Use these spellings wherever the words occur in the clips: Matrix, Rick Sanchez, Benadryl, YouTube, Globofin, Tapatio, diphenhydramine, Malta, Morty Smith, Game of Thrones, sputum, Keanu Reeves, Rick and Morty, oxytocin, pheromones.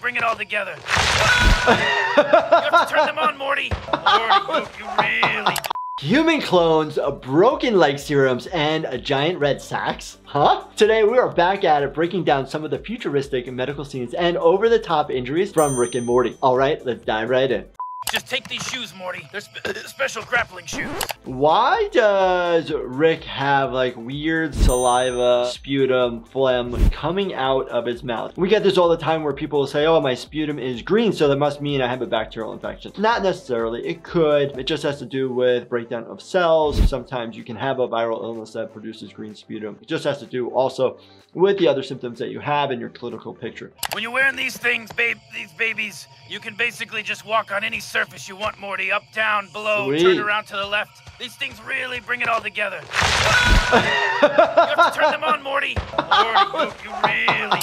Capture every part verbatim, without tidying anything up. bring it all together. You have to turn them on, Morty. Morty, you, you really... Human clones, broken leg serums, and a giant red sax? Huh? Today we are back at it, breaking down some of the futuristic medical scenes and over-the-top injuries from Rick and Morty. Alright, let's dive right in. Just take these shoes, Morty. They're spe special grappling shoes. Why does Rick have like weird saliva, sputum, phlegm coming out of his mouth? We get this all the time where people will say, oh, my sputum is green, so that must mean I have a bacterial infection. Not necessarily. It could. It just has to do with breakdown of cells. Sometimes you can have a viral illness that produces green sputum. It just has to do also with the other symptoms that you have in your clinical picture. When you're wearing these things, babe, these babies, you can basically just walk on any surface you want, Morty. Up, down, below, Sweet. Turn around to the left. These things really bring it all together. You have to turn them on, Morty. Morty, you, you really...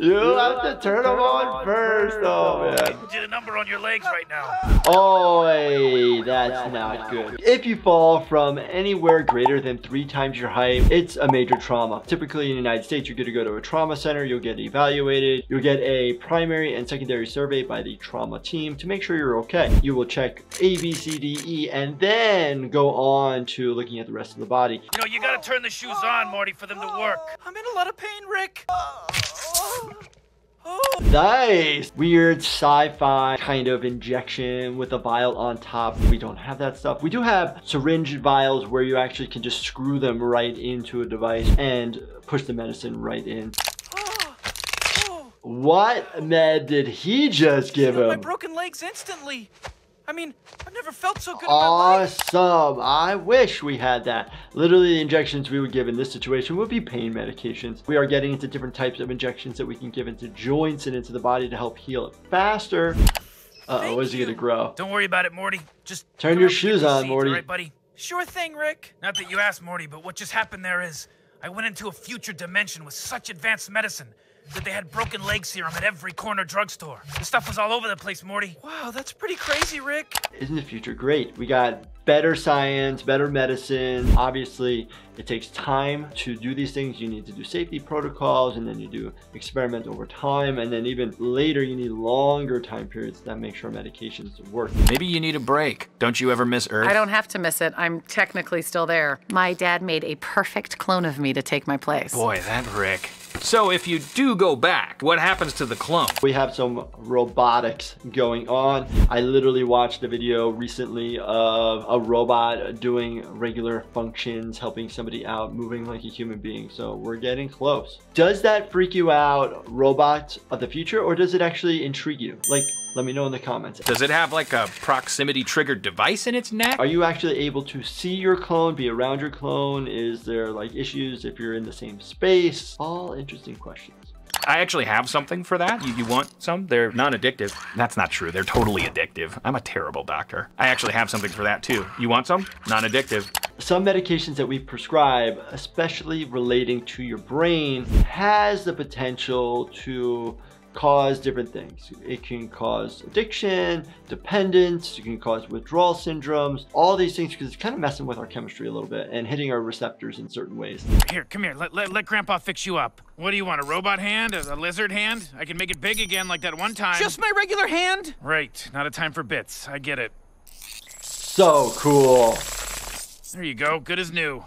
You have to turn them on first, oh man. You did a number on your legs right now. Oh, hey, that's not good. If you fall from anywhere greater than three times your height, it's a major trauma. Typically in the United States, you're gonna go to a trauma center, you'll get evaluated, you'll get a primary and secondary survey by the trauma team to make sure you're okay. You will check A, B, C, D, E, and then go on to looking at the rest of the body. You know, you gotta turn the shoes on, Morty, for them to work. I'm in a lot of pain, Rick. Nice! Weird sci-fi kind of injection with a vial on top. We don't have that stuff. We do have syringe vials where you actually can just screw them right into a device and push the medicine right in. What med did he just give him? My broken legs instantly. I mean, I've never felt so good in my life. Awesome. I wish we had that. Literally, the injections we would give in this situation would be pain medications. We are getting into different types of injections that we can give into joints and into the body to help heal it faster. Uh-oh, is he going to grow? Don't worry about it, Morty. Just turn your shoes on, Morty. All right, buddy? Sure thing, Rick. Not that you asked, Morty, but what just happened there is I went into a future dimension with such advanced medicine that they had broken leg serum at every corner drugstore. The stuff was all over the place, Morty. Wow, that's pretty crazy, Rick. Isn't the future great? We got better science, better medicine. Obviously, it takes time to do these things. You need to do safety protocols, and then you do experiment over time, and then even later, you need longer time periods that make sure medications work. Maybe you need a break. Don't you ever miss Earth? I don't have to miss it. I'm technically still there. My dad made a perfect clone of me to take my place. Boy, that Rick. So if you do go back, what happens to the clone? We have some robotics going on. I literally watched a video recently of a robot doing regular functions, helping somebody out, moving like a human being. So we're getting close. Does that freak you out, robots of the future, or does it actually intrigue you? Like, let me know in the comments. Does it have like a proximity trigger device in its neck? Are you actually able to see your clone, be around your clone? Is there like issues if you're in the same space? All interesting questions. I actually have something for that. You, you want some? They're non-addictive. That's not true. They're totally addictive. I'm a terrible doctor. I actually have something for that too. You want some? Non-addictive. Some medications that we prescribe, especially relating to your brain, has the potential to cause different things. It can cause addiction, dependence, it can cause withdrawal syndromes, all these things because it's kind of messing with our chemistry a little bit and hitting our receptors in certain ways. Here, come here, let, let, let Grandpa fix you up. What do you want, a robot hand, a, a lizard hand? I can make it big again like that one time. Just my regular hand? Right, not a time for bits, I get it. So cool. There you go, good as new.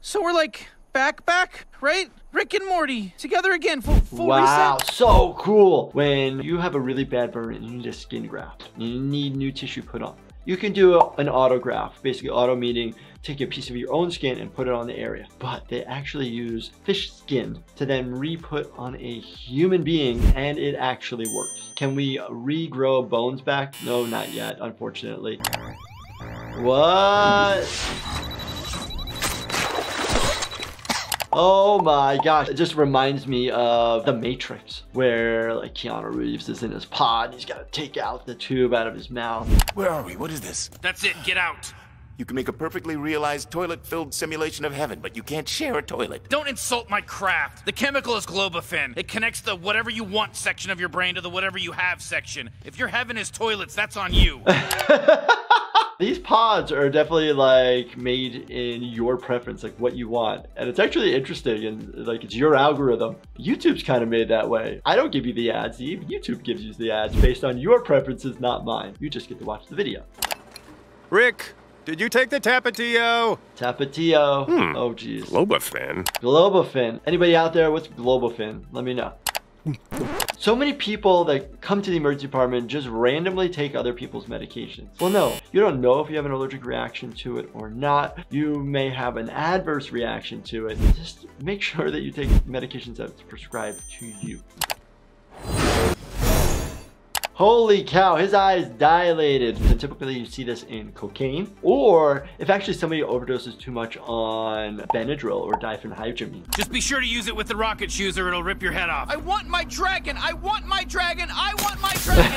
So we're like back, back, right? Rick and Morty, together again, full, full wow, reset. So cool. When you have a really bad burn and you need a skin graft, you need new tissue put on, you can do an autograft, basically auto meaning take a piece of your own skin and put it on the area. But they actually use fish skin to then re-put on a human being and it actually works. Can we regrow bones back? No, not yet, unfortunately. What? Oh my gosh, it just reminds me of the Matrix where like Keanu Reeves is in his pod. He's got to take out the tube out of his mouth. Where are we? What is this? That's it. Get out. You can make a perfectly realized toilet-filled simulation of heaven, but you can't share a toilet. Don't insult my craft. The chemical is Globofin. It connects the whatever you want section of your brain to the whatever you have section. If your heaven is toilets, that's on you. These pods are definitely like made in your preference, like what you want. And it's actually interesting, and like it's your algorithm. YouTube's kind of made that way. I don't give you the ads, Eve. YouTube gives you the ads based on your preferences, not mine. You just get to watch the video. Rick, did you take the Tapatio? Tapatio. Hmm. Oh, geez. Globofin. Globofin. Anybody out there, what's Globofin? Let me know. So many people that come to the emergency department just randomly take other people's medications. Well, no, you don't know if you have an allergic reaction to it or not. You may have an adverse reaction to it. Just make sure that you take medications that's prescribed to you. Holy cow, his eyes dilated. And typically you see this in cocaine, or if actually somebody overdoses too much on Benadryl or diphenhydramine. Just be sure to use it with the rocket shoes or it'll rip your head off. I want my dragon, I want my dragon, I want my dragon.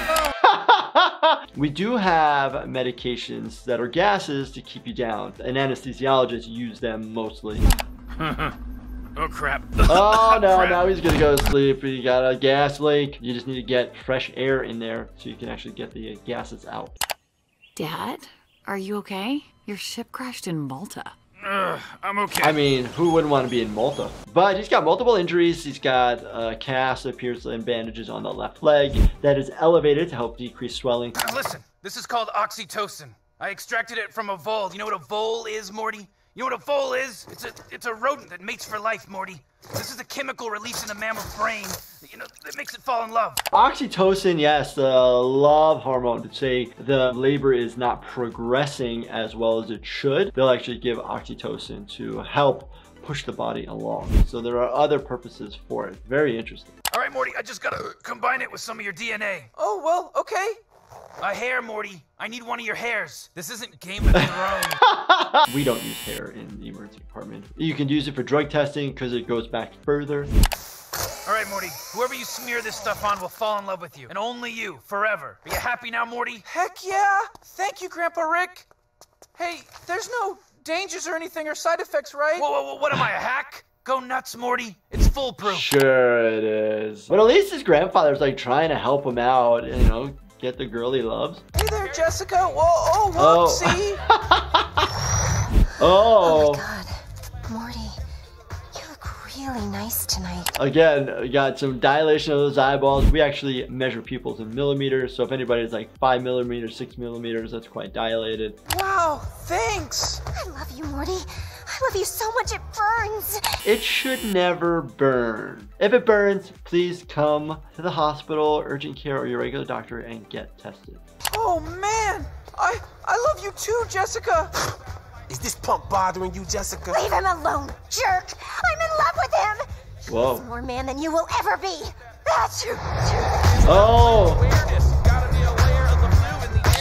We do have medications that are gases to keep you down, and anesthesiologists use them mostly. Oh crap. Oh no, crap. Now he's gonna go to sleep. You got a gas leak. You just need to get fresh air in there so you can actually get the gases out. Dad, are you okay? Your ship crashed in Malta. Uh, I'm okay. I mean, who wouldn't want to be in Malta? But he's got multiple injuries. He's got a cast that appears in bandages on the left leg that is elevated to help decrease swelling. Uh, listen, this is called oxytocin. I extracted it from a vole. You know what a vole is, Morty? You know what a vole is? It's a, it's a rodent that mates for life, Morty. This is a chemical released in the mammal's brain, you know, that makes it fall in love. Oxytocin, yes, the love hormone, to say the labor is not progressing as well as it should. They'll actually give oxytocin to help push the body along. So there are other purposes for it. Very interesting. All right, Morty, I just gotta combine it with some of your D N A. Oh, well, okay. A hair, Morty. I need one of your hairs. This isn't Game of Thrones. We don't use hair in the emergency department. You can use it for drug testing because it goes back further. All right, Morty. Whoever you smear this stuff on will fall in love with you. And only you, forever. Are you happy now, Morty? Heck yeah. Thank you, Grandpa Rick. Hey, there's no dangers or anything or side effects, right? Whoa, whoa, whoa. What am I, a hack? Go nuts, Morty. It's foolproof. Sure it is. But at least his grandfather's like trying to help him out, you know? Get the girl he loves. Hey there, Jessica. Whoa, oh, whoopsie. Oh. Oh. Oh my God, Morty, you look really nice tonight. Again, we got some dilation of those eyeballs. We actually measure pupils in millimeters, so if anybody's like five millimeters, six millimeters, that's quite dilated. Wow, thanks. I love you, Morty. I love you so much it burns. It should never burn. If it burns, please come to the hospital, urgent care, or your regular doctor and get tested. Oh man, I, I love you too, Jessica. Is this pump bothering you, Jessica? Leave him alone, jerk. I'm in love with him. Whoa. He's more man than you will ever be. That's you. Oh.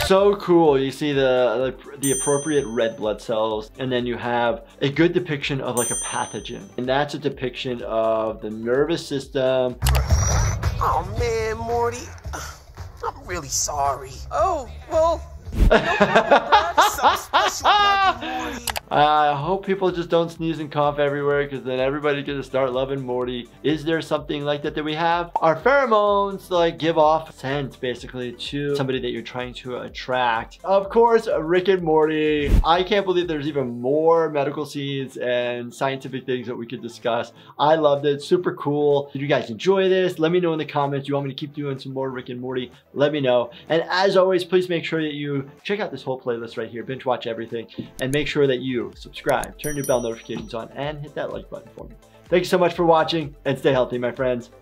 So cool. You see the, the the appropriate red blood cells, and then you have a good depiction of like a pathogen, and that's a depiction of the nervous system. Oh man, Morty, I'm really sorry. Oh well, no problem, bro. I hope people just don't sneeze and cough everywhere, because then everybody's gonna start loving Morty. Is there something like that that we have? Our pheromones like give off scents basically to somebody that you're trying to attract. Of course, Rick and Morty. I can't believe there's even more medical scenes and scientific things that we could discuss. I loved it, super cool. Did you guys enjoy this? Let me know in the comments. Do you want me to keep doing some more Rick and Morty? Let me know. And as always, please make sure that you check out this whole playlist right here, binge watch everything, and make sure that you subscribe, turn your bell notifications on, and hit that like button for me. Thank you so much for watching, and stay healthy, my friends.